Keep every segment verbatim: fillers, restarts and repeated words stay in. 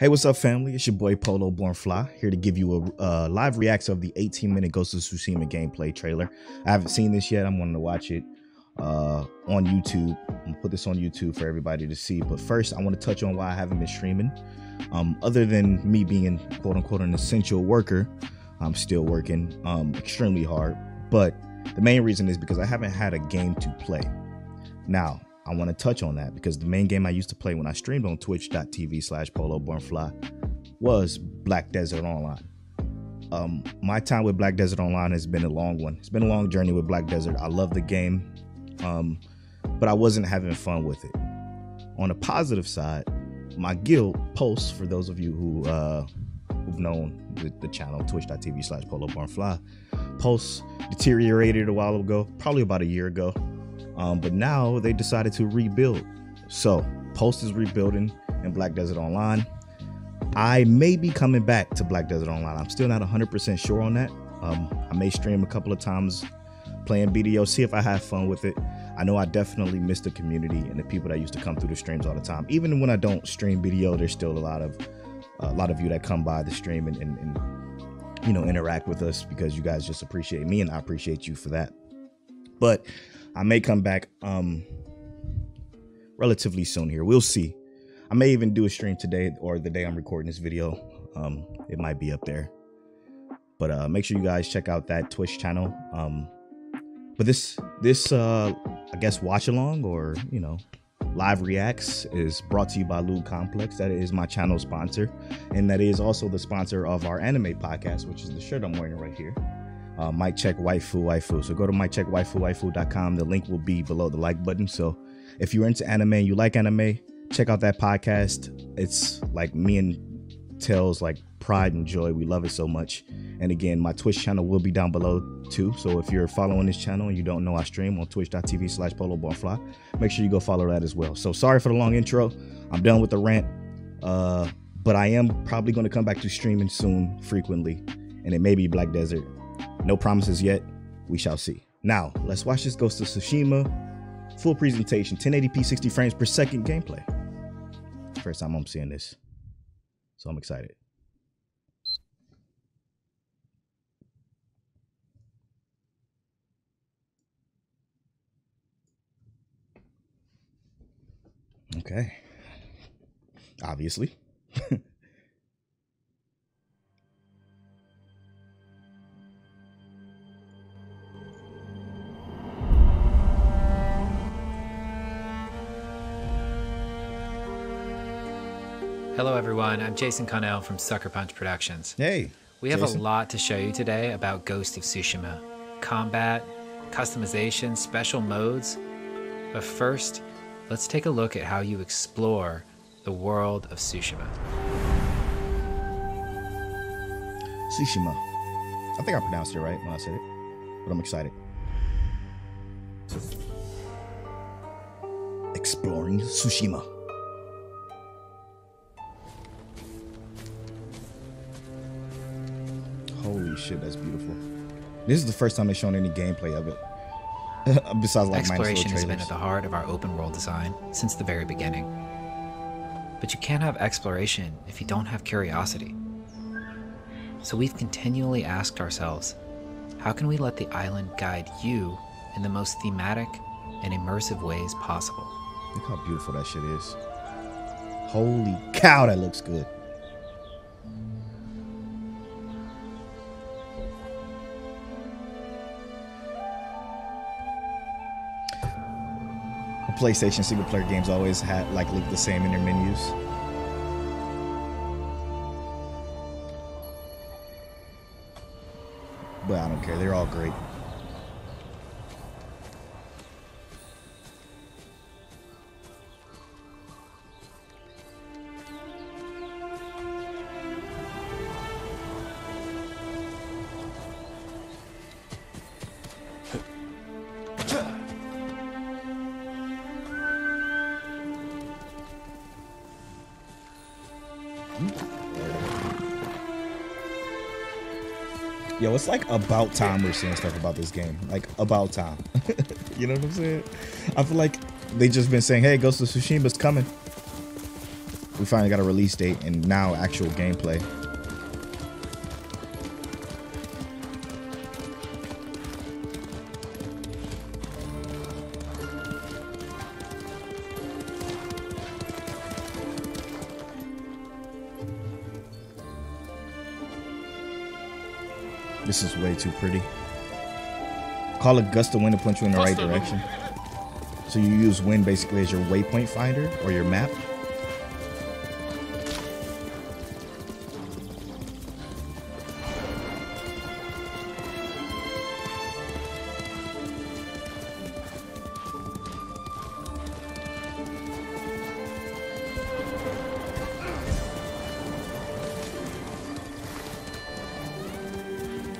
Hey, what's up, family? It's your boy Polow Born Fly here to give you a uh, live reaction of the eighteen minute Ghost of Tsushima gameplay trailer. I haven't seen this yet. I'm wanting to watch it uh, on YouTube. I'm gonna put this on YouTube for everybody to see. But first, I want to touch on why I haven't been streaming. Um, other than me being quote unquote an essential worker, I'm still working um, extremely hard. But the main reason is because I haven't had a game to play. Now, I want to touch on that because the main game I used to play when I streamed on twitch.tv slash polowbornfly was Black Desert Online. Um, my time with Black Desert Online has been a long one. It's been a long journey with Black Desert. I love the game, um, but I wasn't having fun with it. On a positive side, my guild posts, for those of you who, uh, who've known the, the channel, twitch.tv slash polowbornfly, posts deteriorated a while ago, probably about a year ago. Um, but now they decided to rebuild. So Post is rebuilding in Black Desert Online. I may be coming back to Black Desert Online. I'm still not one hundred percent sure on that. Um, I may stream a couple of times playing B D O, see if I have fun with it. I know I definitely miss the community and the people that used to come through the streams all the time. Even when I don't stream B D O, there's still a lot of a lot of you that come by the stream and, and, and you know, interact with us because you guys just appreciate me and I appreciate you for that. But I may come back um, relatively soon here. We'll see. I may even do a stream today or the day I'm recording this video. Um, it might be up there. But uh, make sure you guys check out that Twitch channel. Um, but this, this uh, I guess, watch along or, you know, live reacts is brought to you by Lewdcomplex. That is my channel sponsor. And that is also the sponsor of our anime podcast, which is the shirt I'm wearing right here. Uh, Mike Check Waifu Waifu. So go to mike check waifu waifu dot com. The link will be below the like button. So if you're into anime and you like anime, check out that podcast. It's like me and Tails, like pride and joy. We love it so much. And again, my Twitch channel will be down below too. So if you're following this channel and you don't know, I stream on twitch.tv slash polowbornfly. Make sure you go follow that as well. So sorry for the long intro. I'm done with the rant. Uh, but I am probably going to come back to streaming soon, frequently. And it may be Black Desert. No promises yet. We shall see. Now, let's watch this Ghost of Tsushima full presentation, ten eighty p, sixty frames per second gameplay. First time I'm seeing this, so I'm excited. Okay. Obviously. Hello everyone, I'm Jason Connell from Sucker Punch Productions. Hey, we have Jason. A lot to show you today about Ghost of Tsushima. Combat, customization, special modes. But first, let's take a look at how you explore the world of Tsushima. Tsushima. I think I pronounced it right when I said it, but I'm excited. Exploring Tsushima. Holy shit, that's beautiful. This is the first time they've shown any gameplay of it. Besides, like, exploration has been at the heart of our open world design since the very beginning. But you can't have exploration if you don't have curiosity. So we've continually asked ourselves, how can we let the island guide you in the most thematic and immersive ways possible? Look how beautiful that shit is. Holy cow, that looks good. PlayStation single player games always had like look the same in their menus. But I don't care, they're all great. Yo, it's like about time we're seeing stuff about this game. Like, about time. You know what I'm saying? I feel like they just been saying, hey, Ghost of Tsushima's coming. we finally got a release date and now actual gameplay. This is way too pretty. Call a gust of wind to punch you in the right direction. So you use wind basically as your waypoint finder or your map.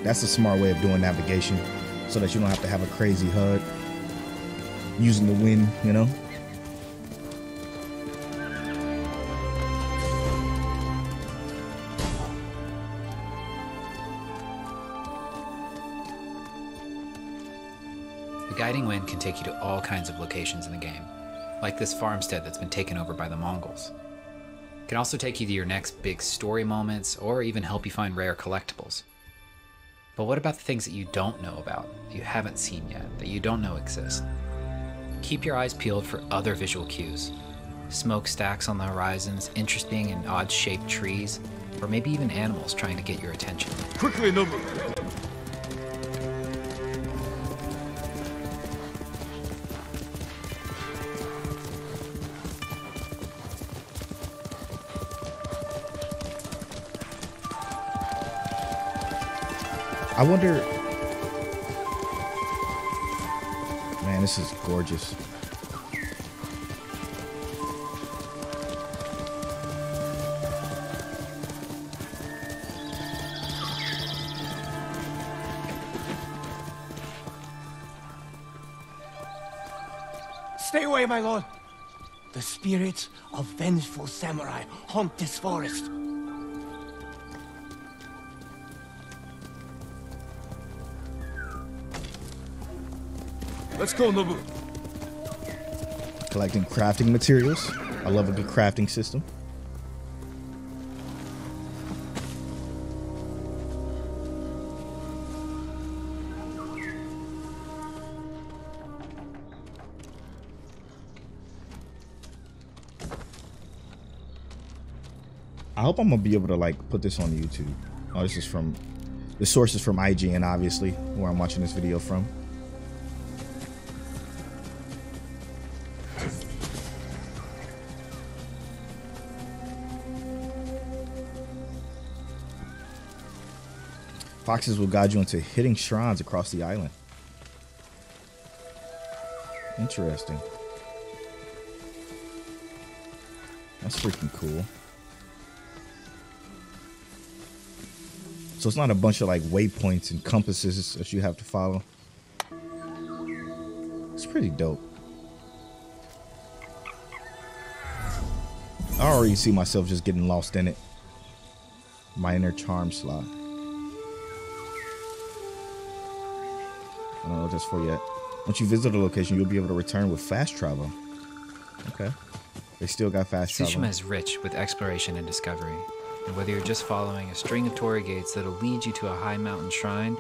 That's a smart way of doing navigation so that you don't have to have a crazy H U D. Using the wind, you know? The guiding wind can take you to all kinds of locations in the game, like this farmstead that's been taken over by the Mongols. It can also take you to your next big story moments or even help you find rare collectibles. But what about the things that you don't know about, that you haven't seen yet, that you don't know exist? Keep your eyes peeled for other visual cues. Smokestacks on the horizons, interesting and odd-shaped trees, or maybe even animals trying to get your attention. Quickly, number! I wonder... This is gorgeous. Stay away, my lord. The spirits of vengeful samurai haunt this forest. Let's go, Nobu. Collecting crafting materials. I love a good crafting system. I hope I'm gonna be able to like put this on YouTube. Oh, this is from the source is from I G N, obviously, where I'm watching this video from. Foxes will guide you into hitting shrines across the island. Interesting. That's freaking cool. So it's not a bunch of like waypoints and compasses that you have to follow. It's pretty dope. I already see myself just getting lost in it. My inner charm slot. I don't know what that's for yet. Once you visit a location, you'll be able to return with fast travel. Okay. They still got fast travel. Tsushima is rich with exploration and discovery. And whether you're just following a string of torii gates that'll lead you to a high mountain shrine,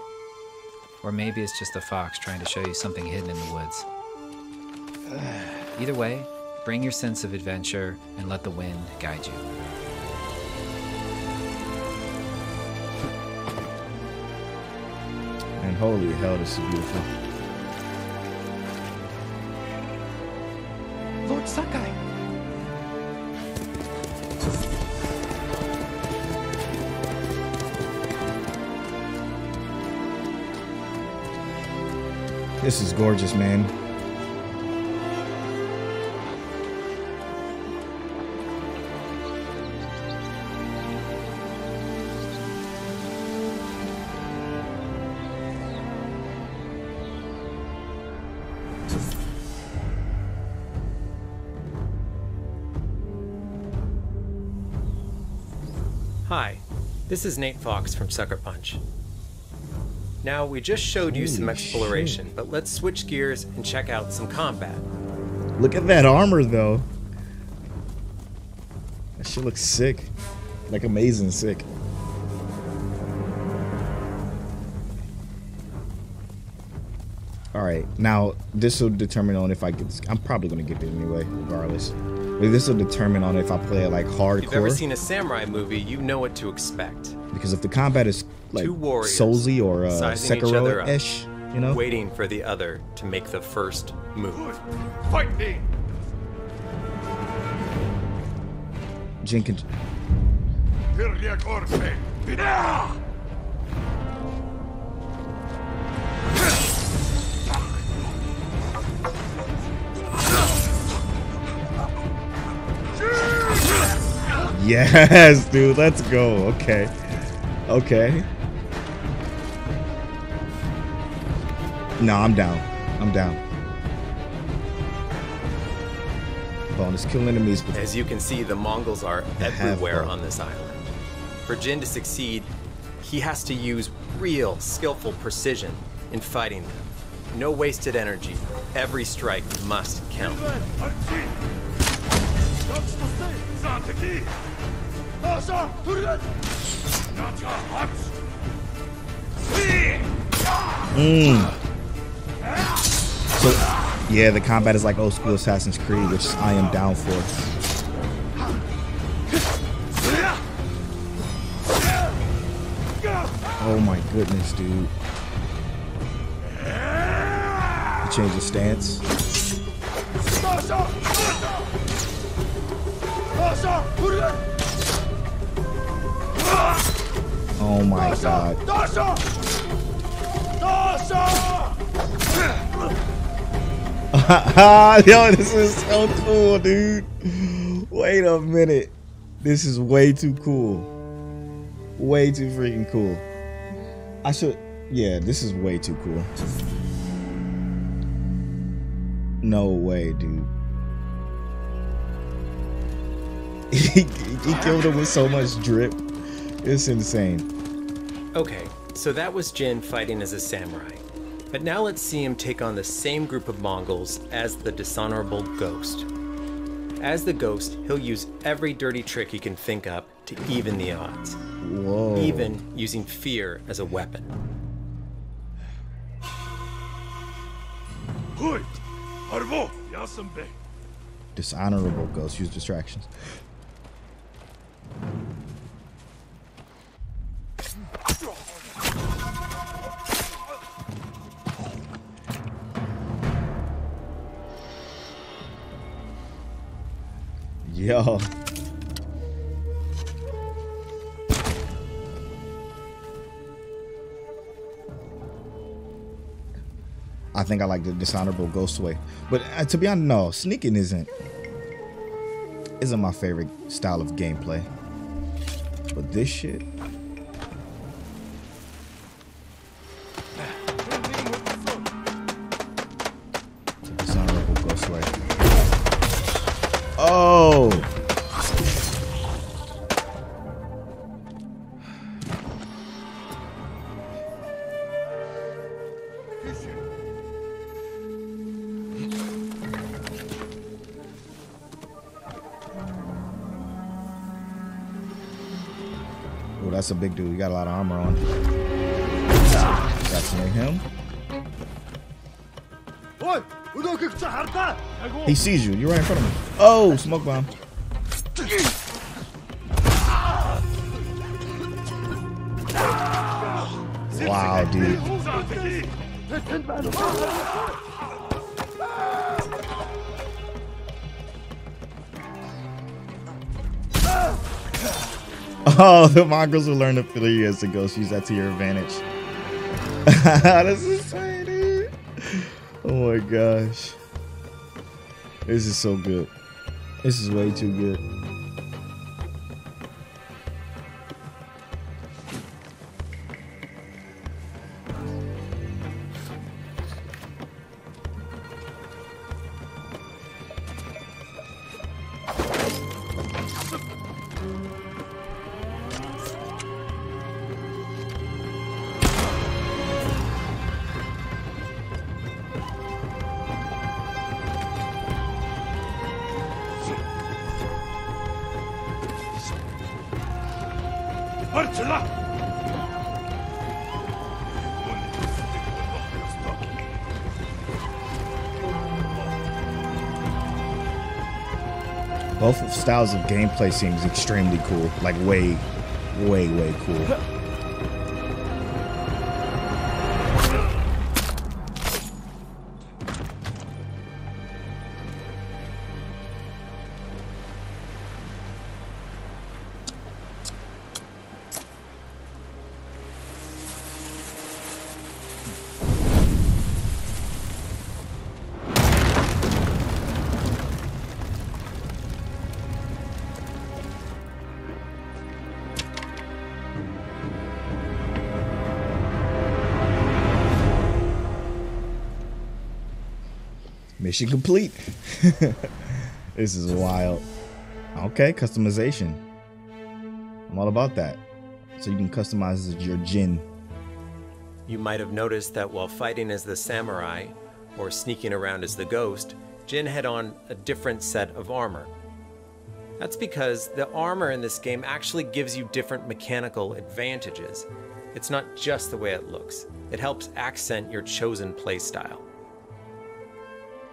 or maybe it's just a fox trying to show you something hidden in the woods. Either way, bring your sense of adventure and let the wind guide you. And holy hell, this is beautiful. Lord Sakai! This is gorgeous, man. This is Nate Fox from Sucker Punch. Now, we just showed you Holy some exploration, shit. But let's switch gears and check out some combat. Look at that armor, though. That shit looks sick. Like amazing sick. All right, now this will determine on if I get this. I'm probably gonna get it anyway, regardless. But this will determine on if I play it like hardcore. If you've ever seen a samurai movie, you know what to expect. Because if the combat is like Soulsy or uh, Sekiro-ish, you know, waiting for the other to make the first move. Fight me, Jenkins. Yes, dude, let's go. Okay. Okay. No, I'm down. I'm down. Bonus kill enemies. As you can see, the Mongols are everywhere on this island. For Jin to succeed, he has to use real skillful precision in fighting them. No wasted energy. Every strike must count. Mm. So, yeah, the combat is like old school Assassin's Creed, which I am down for. Oh my goodness, dude. Change of stance. Oh my god. Yo, this is so cool, dude. Wait a minute. This is way too cool. Way too freaking cool. I should... Yeah, this is way too cool. No way, dude. He, he killed him with so much drip. It's insane. Okay, so that was Jin fighting as a samurai. But now let's see him take on the same group of Mongols as the dishonorable Ghost. As the Ghost, he'll use every dirty trick he can think up to even the odds. Whoa. Even using fear as a weapon. Dishonorable Ghost, use distractions. Yo. I think I like the dishonorable Ghost way, but uh, to be honest, no, sneaking isn't isn't my favorite style of gameplay. But this shit. Oh! Oh, that's a big dude. He got a lot of armor on. That's near him. He sees you. You're right in front of him. Oh, smoke bomb. Wow, dude. Oh, the Mongols will learn to feel you as the Ghost. Use that to your advantage. This is insane, dude. Oh my gosh. This is so good. This is way too good. Both of styles of gameplay seems extremely cool. Like way, way, way cool. Mission complete. This is wild. Okay, customization. I'm all about that. So you can customize your djinn. You might have noticed that while fighting as the samurai or sneaking around as the ghost, Jin had on a different set of armor. That's because the armor in this game actually gives you different mechanical advantages. It's not just the way it looks. It helps accent your chosen playstyle.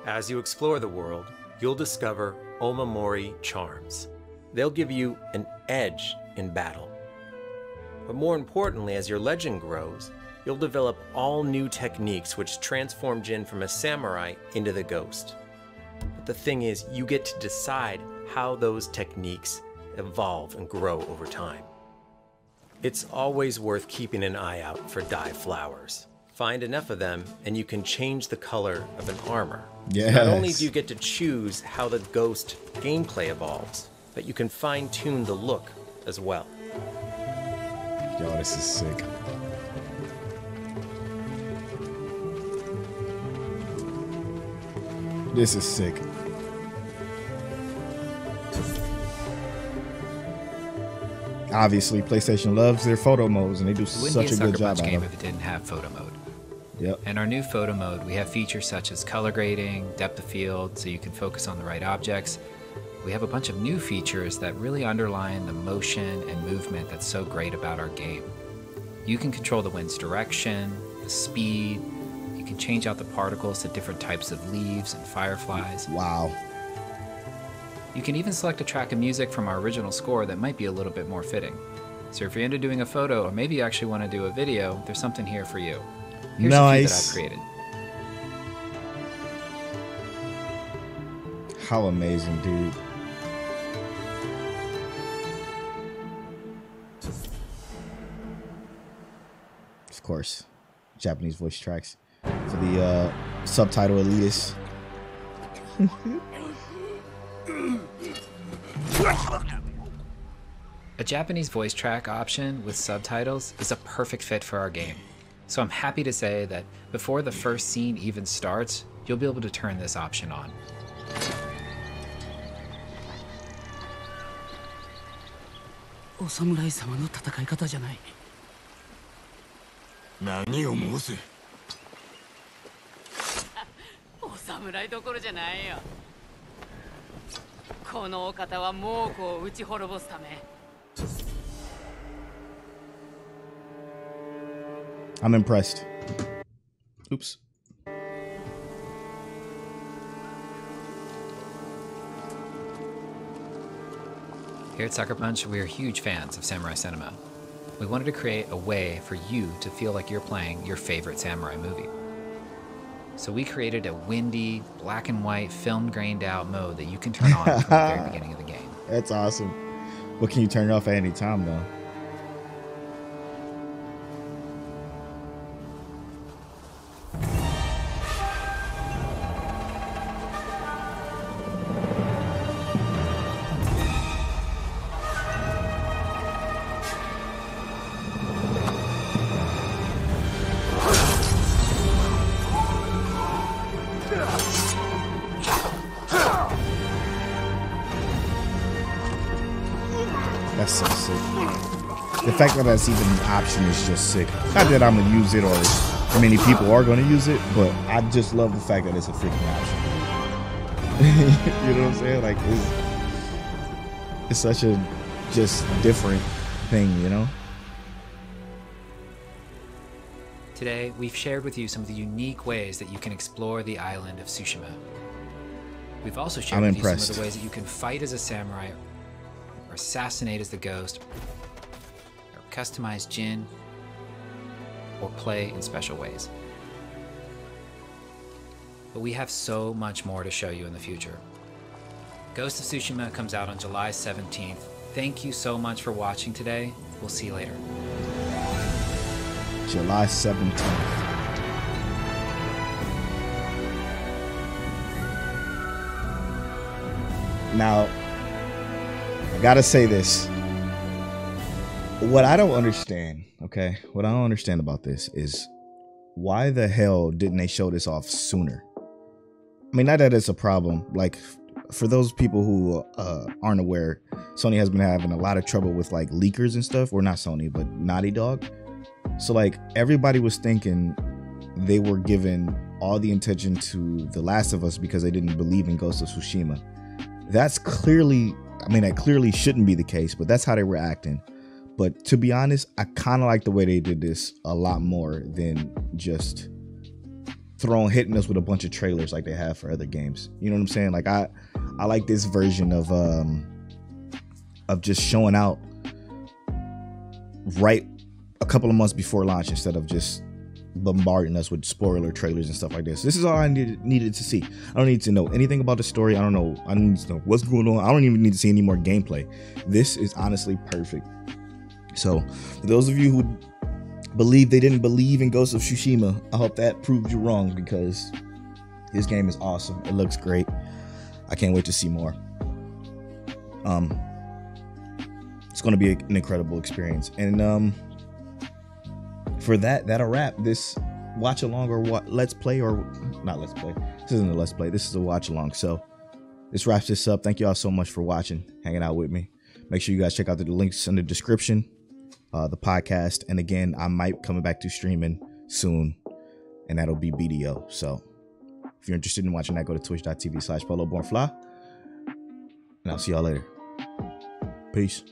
As you explore the world, you'll discover Omamori charms. They'll give you an edge in battle. But more importantly, as your legend grows, you'll develop all new techniques which transform Jin from a samurai into the ghost. But the thing is, you get to decide how those techniques evolve and grow over time. It's always worth keeping an eye out for dye flowers. Find enough of them, and you can change the color of an armor. Yes. Not only do you get to choose how the ghost gameplay evolves, but you can fine-tune the look as well. Yo, this is sick. This is sick. Obviously, PlayStation loves their photo modes, and they do it such a, a good job. It wouldn't be a Sucker Punch game if it didn't have photo mode. Yep. In our new photo mode, we have features such as color grading, depth of field, so you can focus on the right objects. We have a bunch of new features that really underline the motion and movement that's so great about our game. You can control the wind's direction, the speed. You can change out the particles to different types of leaves and fireflies. Wow. You can even select a track of music from our original score that might be a little bit more fitting. So if you're into doing a photo, or maybe you actually want to do a video, there's something here for you. Here's nice. A few that I've created. How amazing, dude. Of course, Japanese voice tracks for the uh, subtitle elitist. A Japanese voice track option with subtitles is a perfect fit for our game. So I'm happy to say that before the first scene even starts, you'll be able to turn this option on. I'm impressed. Oops. Here at Sucker Punch, we are huge fans of samurai cinema. We wanted to create a way for you to feel like you're playing your favorite samurai movie. So we created a windy, black and white, film grained out mode that you can turn on from the very beginning of the game. That's awesome. Well, can you turn it off at any time, though? The fact that that's even an option is just sick. Not that I'm going to use it or many people are going to use it, but I just love the fact that it's a freaking option. You know what I'm saying? Like, it's, it's such a just different thing, you know? Today, we've shared with you some of the unique ways that you can explore the island of Tsushima. We've also shared with you some of the ways that you can fight as a samurai, or assassinate as the ghost, or customize Jin, or play in special ways. But we have so much more to show you in the future. Ghost of Tsushima comes out on July seventeenth. Thank you so much for watching today. We'll see you later. July seventeenth. Now, I gotta say this. What I don't understand, okay? What I don't understand about this is why the hell didn't they show this off sooner? I mean, not that it's a problem. Like, for those people who uh, aren't aware, Sony has been having a lot of trouble with, like, leakers and stuff. Or not Sony, but Naughty Dog. So, like, everybody was thinking they were given all the attention to The Last of Us because they didn't believe in Ghost of Tsushima. That's clearly, I mean, that clearly shouldn't be the case, but that's how they were acting. But to be honest, I kind of like the way they did this a lot more than just throwing, hitting us with a bunch of trailers like they have for other games. You know what I'm saying? Like, I, I like this version of, um, of just showing out right a couple of months before launch instead of just bombarding us with spoiler trailers and stuff like this. This is all I needed needed to see. I don't need to know anything about the story. I don't know. I don't need to know what's going on. I don't even need to see any more gameplay. This is honestly perfect. So, for those of you who believe they didn't believe in Ghost of Tsushima, I hope that proved you wrong, because this game is awesome. It looks great. I can't wait to see more. Um, it's going to be an incredible experience. And um, for that, that'll wrap this watch along or what let's play or not let's play. This isn't a let's play. This is a watch along. So this wraps this up. Thank you all so much for watching, hanging out with me. Make sure you guys check out the links in the description, uh, the podcast. And again, I might come back to streaming soon, and that'll be B D O. So if you're interested in watching that, go to twitch dot t v slash Polow Born Fly. And I'll see y'all later. Peace.